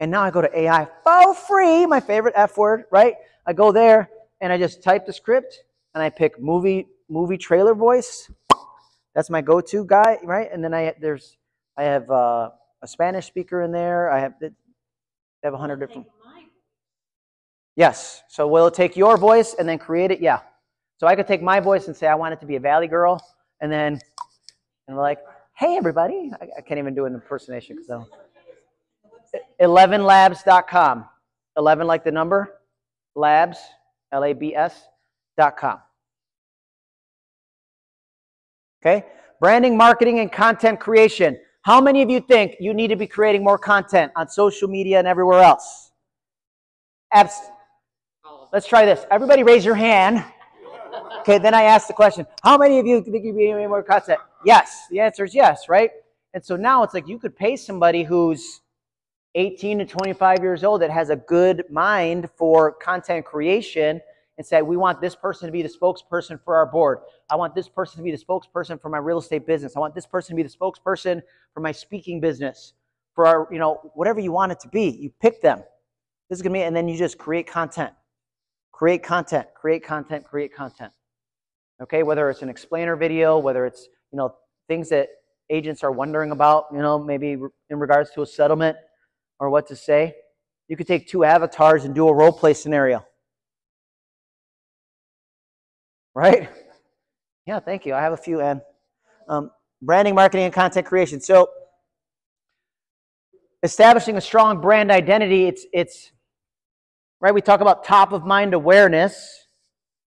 And now I go to A I for free, my favorite F word, right? I go there. And I just type the script, and I pick movie movie trailer voice. That's my go-to guy, right? And then I there's I have uh, a Spanish speaker in there. I have I have a hundred different. Yes. So will it take your voice and then create it? Yeah. So I could take my voice and say I want it to be a Valley Girl, and then and we're like, hey everybody, I, I can't even do an impersonation because so. eleven labs dot com. Eleven like the number, labs. L A B S dot com. Okay? Branding, marketing, and content creation. How many of you think you need to be creating more content on social media and everywhere else? Abs- Let's try this. Everybody raise your hand. Okay, then I ask the question, how many of you think you're creating more content? Yes. The answer is yes, right? And so now it's like you could pay somebody who's eighteen to twenty-five years old that has a good mind for content creation and say, we want this person to be the spokesperson for our board. I want this person to be the spokesperson for my real estate business. I want this person to be the spokesperson for my speaking business, for our, you know, whatever you want it to be. You pick them. This is going to be, and then you just create content, create content, create content, create content. Okay. Whether it's an explainer video, whether it's, you know, things that agents are wondering about, you know, maybe in regards to a settlement, or what to say. You could take two avatars and do a role play scenario. Right? Yeah, thank you. I have a few, Ann. Um, branding, marketing, and content creation. So establishing a strong brand identity, it's, it's right, we talk about top of mind awareness.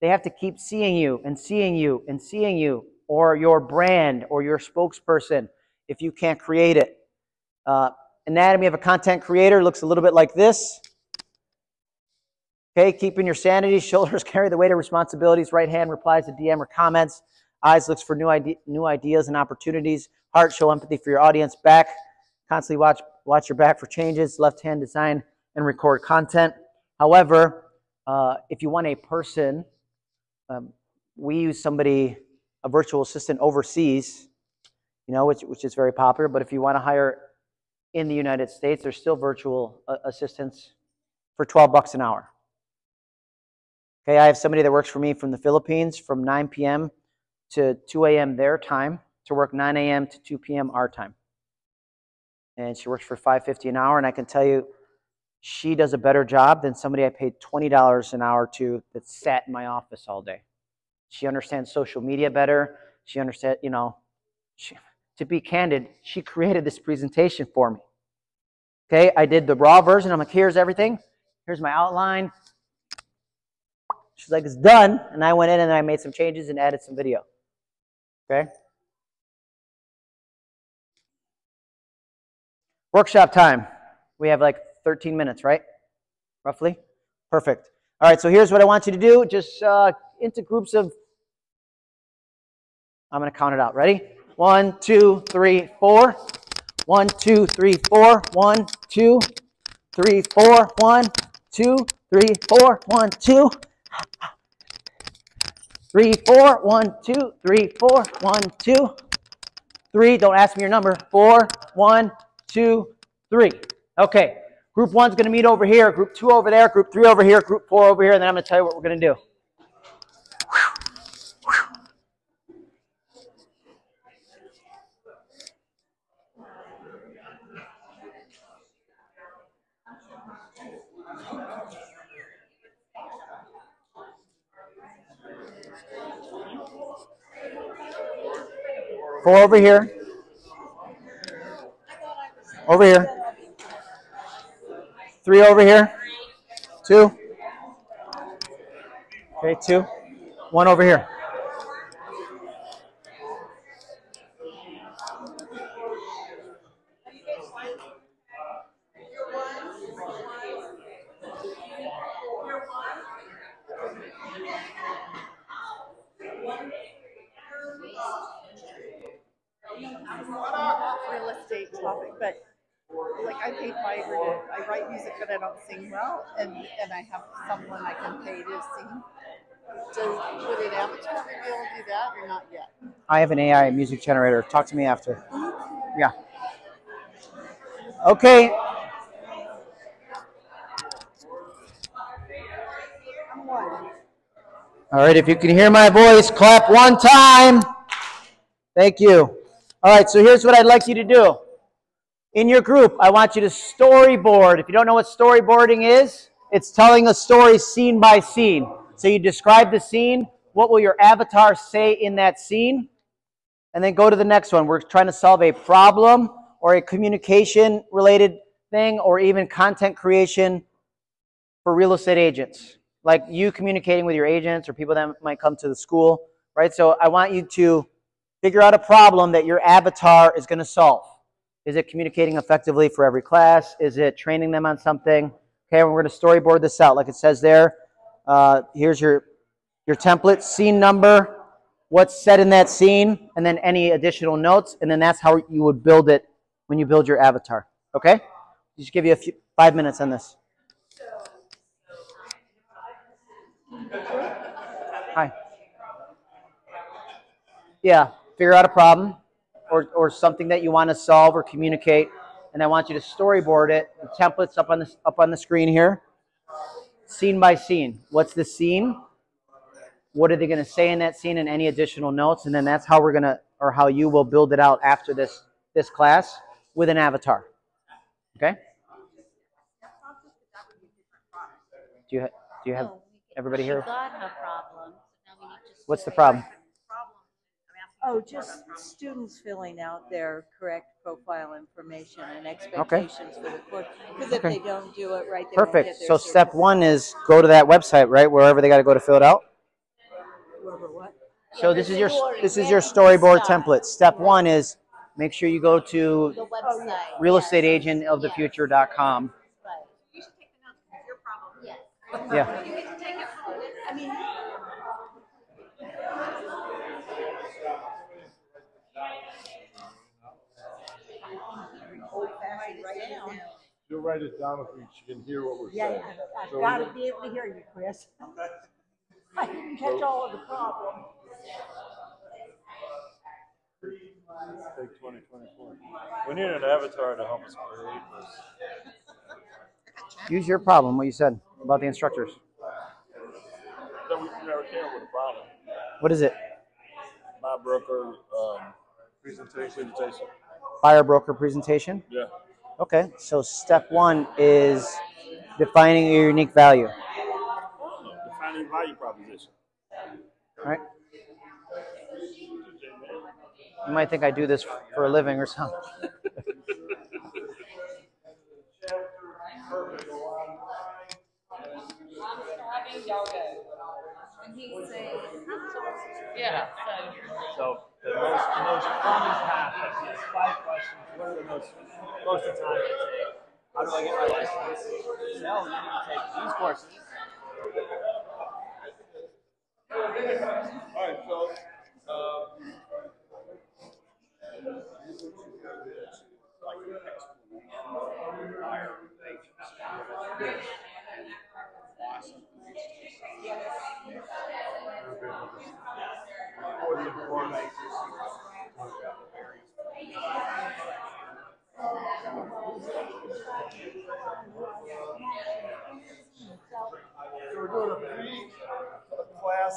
They have to keep seeing you and seeing you and seeing you, or your brand or your spokesperson if you can't create it. Uh, Anatomy of a content creator looks a little bit like this. Okay, keeping your sanity, shoulders carry the weight of responsibilities, right hand replies to D M or comments, eyes looks for new, ide new ideas and opportunities, heart show empathy for your audience, back constantly watch, watch your back for changes, left hand design and record content. However, uh, if you want a person, um, we use somebody, a virtual assistant overseas, you know, which, which is very popular, but if you want to hire in the United States, there's still virtual uh, assistants for twelve bucks an hour. Okay, I have somebody that works for me from the Philippines from nine p m to two a m their time to work nine a m to two p m our time. And she works for five fifty an hour, and I can tell you she does a better job than somebody I paid twenty dollars an hour to that sat in my office all day. She understands social media better. She understands, you know, she... To be candid, she created this presentation for me. Okay, I did the raw version. I'm like, here's everything. Here's my outline. She's like, it's done. And I went in and I made some changes and added some video. Okay. Workshop time. We have like thirteen minutes, right? Roughly? Perfect. All right, so here's what I want you to do. Just uh, into groups of, I'm going to count it out. Ready? One, two, three, four. One, two, three, four. One, two, three, four. One, two, three, four. One, two, three, four. One, two, three, four. One, two, three. Don't ask me your number. Four. One, two, three. Okay. Group one's going to meet over here. Group two over there. Group three over here. Group four over here. And then I'm going to tell you what we're going to do. Four over here. Over here. Three over here. Two. Okay, two. One over here. Topic, but like I pay Fiverr to, I write music but I don't sing well, and and I have someone I can pay to sing. So would an avatar be able to do that or not yet? I have an A I music generator. Talk to me after. Yeah. Okay. All right. If you can hear my voice, clap one time. Thank you. All right. So here's what I'd like you to do. In your group, I want you to storyboard. If you don't know what storyboarding is, it's telling a story scene by scene. So you describe the scene. What will your avatar say in that scene? And then go to the next one. We're trying to solve a problem or a communication-related thing or even content creation for real estate agents, like you communicating with your agents or people that might come to the school, right? So I want you to figure out a problem that your avatar is going to solve. Is it communicating effectively for every class? Is it training them on something? Okay, we're going to storyboard this out like it says there. Uh, here's your, your template, scene number, what's said in that scene, and then any additional notes, and then that's how you would build it when you build your avatar. Okay? Just give you a few, five minutes on this. Hi. Yeah, figure out a problem. Or, or something that you want to solve or communicate, and I want you to storyboard it. The template's up on the up on the screen here, scene by scene. What's the scene? What are they going to say in that scene? And any additional notes? And then that's how we're gonna, or how you will build it out after this this class with an avatar. Okay. Do you ha do you have everybody here? What's the problem? Oh, just students filling out their correct profile information and expectations okay. for the course. Because if okay. they don't do it right, they Perfect. Won't get their So service. Step one is go to that website, right? Wherever they got to go to fill it out. Wherever what? So yeah, this is your this is your storyboard template. Step right. one is make sure you go to the website, real estate agent of the future dot com. Right. You should take the notes because your problem. Yeah. Yeah. You get to take it from it. I mean. You'll write it down if you can hear what we're yeah, saying. Yeah, I've so got to be able to hear you, Chris. I didn't catch so, all of the problem. Take twenty twenty-four. We need an avatar to help us create this. Use your problem, what you said about the instructors. So we never came up with a problem. What is it? My broker um, presentation. Buyer broker presentation? Yeah. Okay, so step one is defining your unique value. Defining value proposition. All right. You might think I do this for a living or something. Yeah. So the most, the most common path is five questions. What are the most most of the time I say, how do I get my license? No, you need to take these courses. All right, so um, so we're doing a pre-class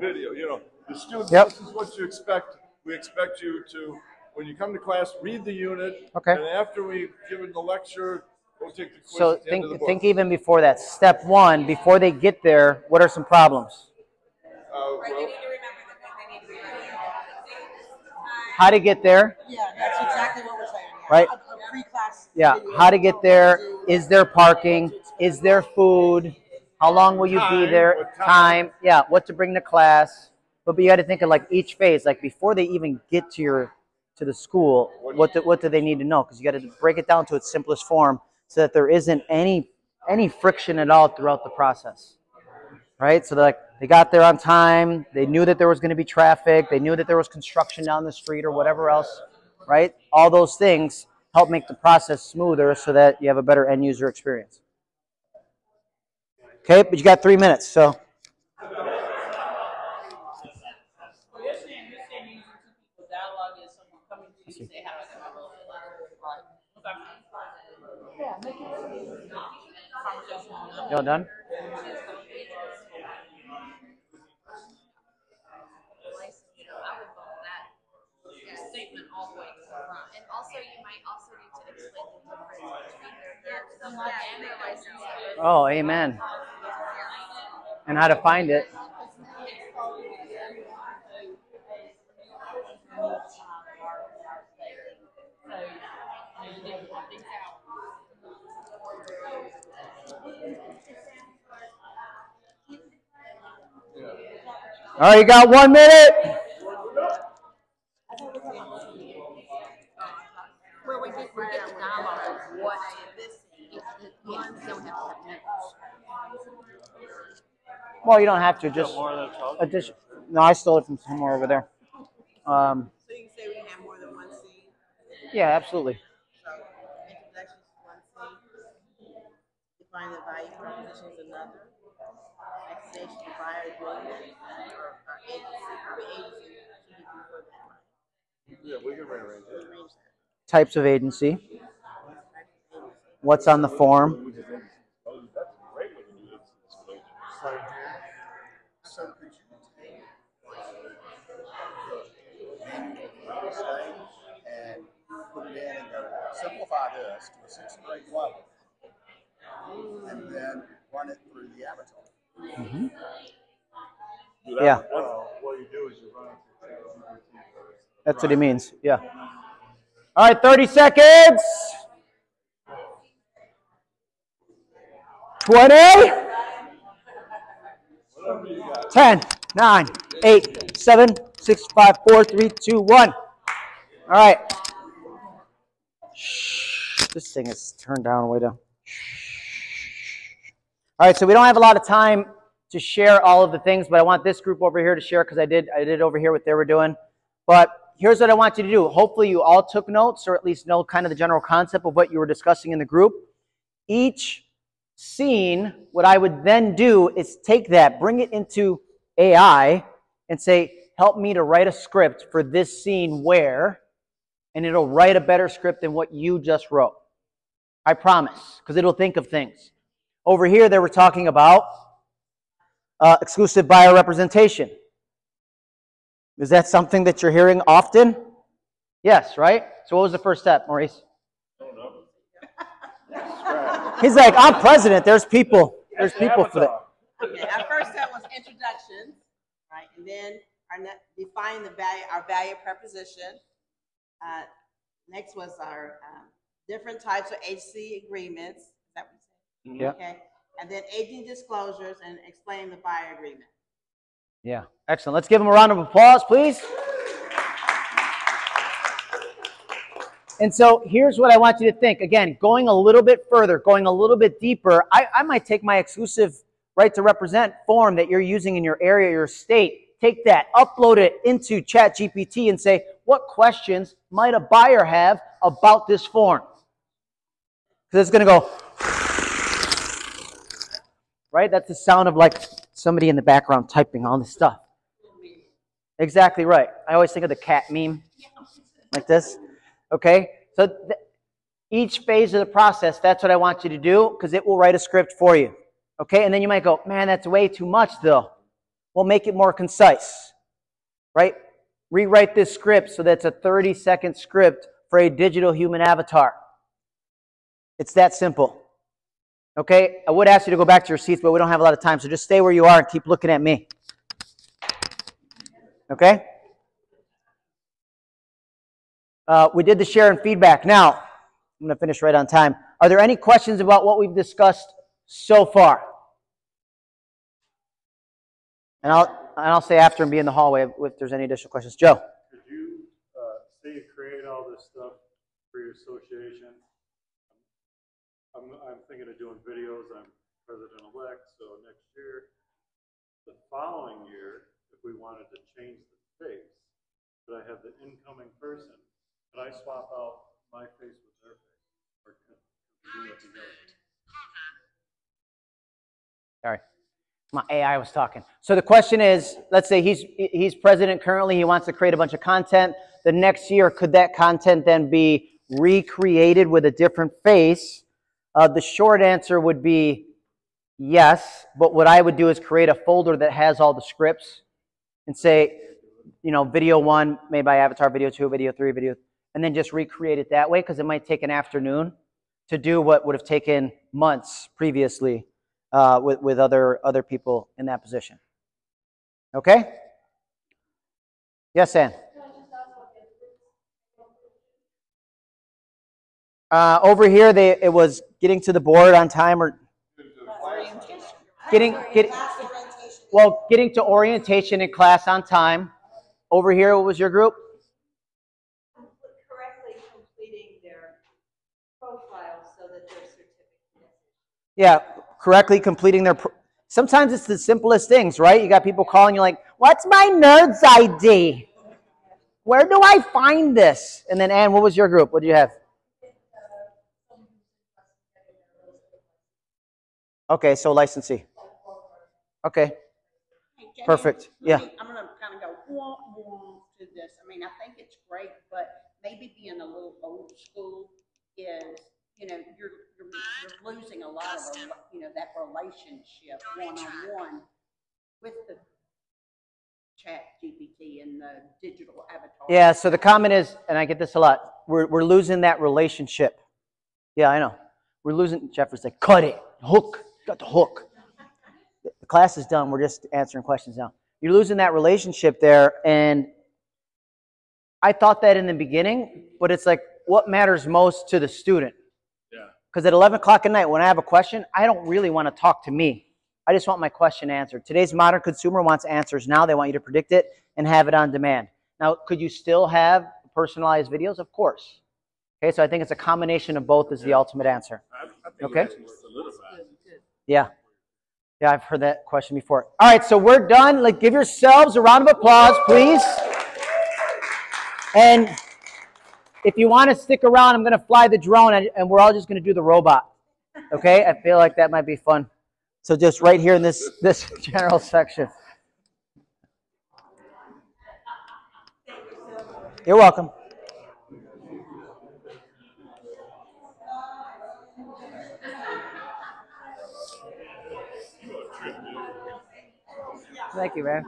video. You know, the students, yep. This is what you expect. We expect you to, when you come to class, read the unit. Okay. And after we've given the lecture, we'll take the quiz. So at the think, end of the think even before that. Step one, before they get there, what are some problems? Uh, well, how to get there? Yeah, that's exactly what we're saying. Yeah. Right? A, a pre-class. Yeah, how to get there? Is there parking? Is there food? How long will you time, be there? Time. time. Yeah, what to bring to class. But, but you got to think of like each phase, like before they even get to your to the school, what do, what do they need to know? Because you got to break it down to its simplest form, so that there isn't any any friction at all throughout the process. Right? So like they got there on time. They knew that there was going to be traffic. They knew that there was construction down the street or whatever else, right? All those things help make the process smoother so that you have a better end user experience. Okay, but you got three minutes, so. Y'all done? And also, you might also need to explain the difference between their license. Oh, amen. And how to find it. All right, you got one minute. Where we get, we're getting dialogue of what this is, the ones that we have to have notes. Well, you don't have to just. Addition, no, I stole it from somewhere over there. Um, so you can say we can have more than one scene. Yeah, absolutely. So introductions to one scene, define the value proposition is another, expectation to buyer willingness, or agency, yeah, we can rearrange that. Types of agency. What's on the form? And put it in and simplify this to a sixth grade level, and then run it through the avatar. Mm-hmm. So that, yeah. Uh, what you do is you run it through the avatar. That's what he means. Yeah. All right, thirty seconds. twenty. ten. nine. eight. seven. six. five. four. three. two. one. All right. This thing is turned down way down. All right, so we don't have a lot of time to share all of the things, but I want this group over here to share because I did I did over here what they were doing. But here's what I want you to do. Hopefully you all took notes or at least know kind of the general concept of what you were discussing in the group. Each scene, what I would then do is take that, bring it into A I and say, help me to write a script for this scene where, and it'll write a better script than what you just wrote. I promise, because it'll think of things. Over here, they were talking about uh, exclusive buyer representation. Is that something that you're hearing often? Yes, right? So what was the first step, Maurice? I don't know. He's like, I'm president. There's people. There's people for that. Okay, our first step was introduction, right? And then our net, define the value, our value proposition. Uh, next was our um, different types of H C agreements. Is that what you said? Yeah. Okay. And then agent disclosures and explain the buyer agreement. Yeah, excellent. Let's give them a round of applause, please. And so here's what I want you to think. Again, going a little bit further, going a little bit deeper, I, I might take my exclusive right to represent form that you're using in your area, your state, take that, upload it into ChatGPT and say, what questions might a buyer have about this form? Because it's going to go, right? That's the sound of like somebody in the background typing all this stuff. Exactly right. I always think of the cat meme like this. Okay, so th each phase of the process, that's what I want you to do, because it will write a script for you. Okay, and then you might go, man, that's way too much though. We'll make it more concise, right? Rewrite this script so that's a thirty second script for a digital human avatar. It's that simple. Okay, I would ask you to go back to your seats, but we don't have a lot of time, so just stay where you are and keep looking at me. Okay? Uh, we did the share and feedback. Now, I'm going to finish right on time. Are there any questions about what we've discussed so far? And I'll, and I'll say after and be in the hallway if there's any additional questions. Joe? Could you uh, say you create all this stuff for your association? I'm, I'm thinking of doing videos. I'm president-elect, so next year, the following year, if we wanted to change the face, but I have the incoming person, could I swap out my face with their face? Or can we do that together? Sorry, my A I was talking. So the question is, let's say he's he's president currently, he wants to create a bunch of content. The next year, could that content then be recreated with a different face? Uh, the short answer would be yes, but what I would do is create a folder that has all the scripts and say, you know, video one made by avatar, video two, video three, video, and then just recreate it that way, because it might take an afternoon to do what would have taken months previously uh, with, with other, other people in that position. Okay? Yes, Ann? Uh, over here, they, it was getting to the board on time or getting, getting, Well, getting to orientation in class on time. Over here, what was your group? Correctly completing their profile so that their certificate. Yeah, correctly completing their. Pro Sometimes it's the simplest things, right? You got people calling you like, "What's my nerd's I D? Where do I find this?" And then, Ann, what was your group? What do you have? Okay, so licensee. Okay. Perfect. Me, yeah. I'm going to kind of go womp, womp to this. I mean, I think it's great, but maybe being a little old school is, you know, you're, you're, you're losing a lot Custom. of, you know, that relationship one-on-one with the ChatGPT and the digital avatar. Yeah, so the comment is, and I get this a lot, we're, we're losing that relationship. Yeah, I know. We're losing, Jeffers like, cut it, hook, got the hook. The class is done. We're just answering questions now. You're losing that relationship there. And I thought that in the beginning, but it's like, what matters most to the student? Yeah. Because at eleven o'clock at night, when I have a question, I don't really want to talk to me. I just want my question answered. Today's modern consumer wants answers now. They want you to predict it and have it on demand. Now, could you still have personalized videos? Of course. Okay, so I think it's a combination of both is yeah. the ultimate answer. I, I think okay. Yeah. Yeah, I've heard that question before. All right, so we're done. Like, give yourselves a round of applause, please. And if you want to stick around, I'm going to fly the drone, and, and we're all just going to do the robot. Okay? I feel like that might be fun. So just right here in this, this general section. You're welcome. Thank you, man.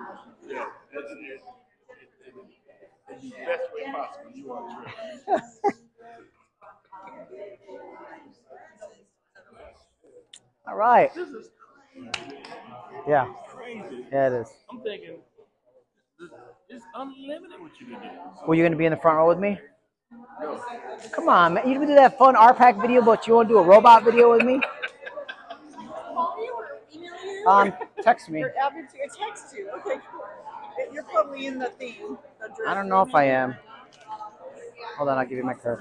Yeah, that's it. It's the best way possible. You are true. All right. This is yeah. crazy. Yeah, it is. I'm thinking, it's unlimited what you can do. Well, you're going to be in the front row with me? No. Come on, man. You can do that fun R PAC video, but you want to do a robot video with me? Um, text me. Your text you. Okay, cool. You're probably in the theme. The I don't know if I am. Hold on, I'll give you my card.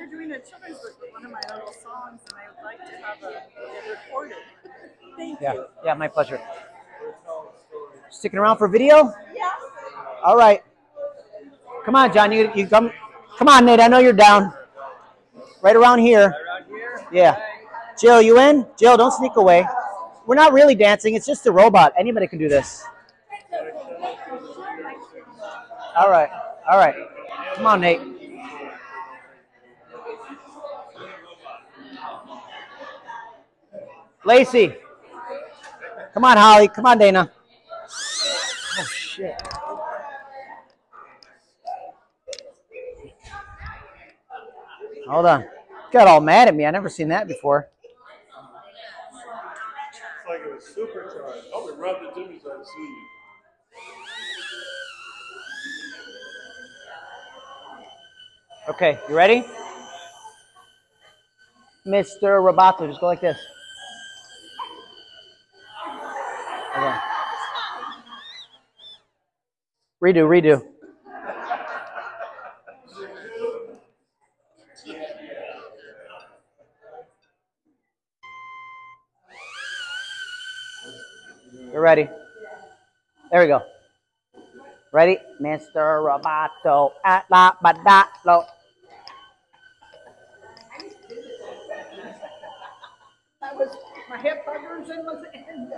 they're doing a children's book with one of my little songs, and I would like to have a, it recorded. Thank yeah. you. Yeah, my pleasure. Sticking around for video? Yeah. All right. Come on, John. You, you come. Come on, Nate. I know you're down. Right around here. Right around here? Yeah. Right. Jill, you in? Jill, don't sneak away. We're not really dancing. It's just a robot. Anybody can do this. All right. All right. Come on, Nate. Lacey. Come on, Holly. Come on, Dana. Oh, shit. Hold on. Got all mad at me. I never seen that before. It's like it was supercharged. Oh, we rubbed the dimmies on the scene. Okay, you ready? Mister Roboto, just go like this. Okay. Redo, redo. You're ready. There we go. Ready? Mister Roboto at la badalo. I was my hip huggers in my hand.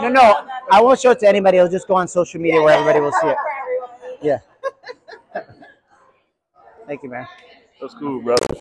No, no, I won't show it to anybody. It'll just go on social media where everybody will see it. Yeah. Thank you, man. That's cool, brother.